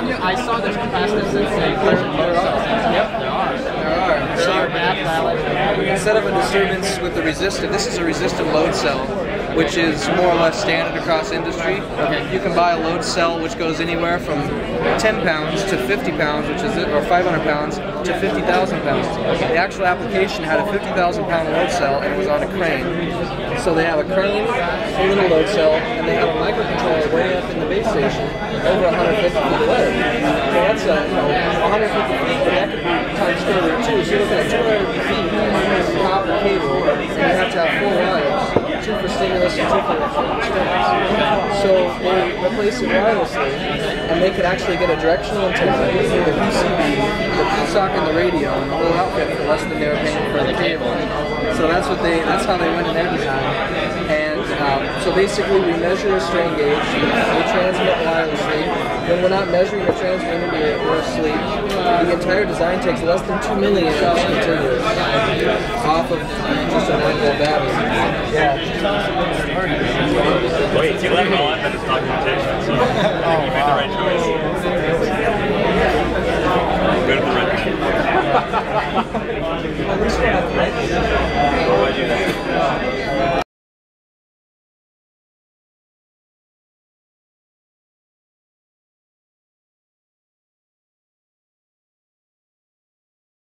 I saw there's capacitors that say pressure motor cells. Yep, there are. So we can set up a disturbance with the resistor. This is a resistive load cell, which is more or less standard across industry. You can buy a load cell which goes anywhere from 10 pounds to 50 pounds, which is it, or 500 pounds to 50,000 pounds. The actual application had a 50,000 pound load cell and it was on a crane. So they have a crane, a little load cell, and they have a microcontroller way up in the base station, over 150 feet later. So that's a, 150 feet, but that could be times further too. So you're looking at 200 feet of copper cable, and you have to have 4 wires. Two for stimulus and two for response. So they replace it wirelessly, and they could actually get a directional antenna using the PCB, the PSoC, and the radio, and the whole outfit for less than they were paying for the cable. So that's what they—that's how they went in their design. And so basically, we measure a strain gauge, we transmit wirelessly. When we're not measuring or transmitting, we're asleep. The entire design takes less than 2 million continuous off of just a 9-volt battery. Yeah. Wait, you left all that it's not computation, so you made the right choice. Go to the red machine. What do you think?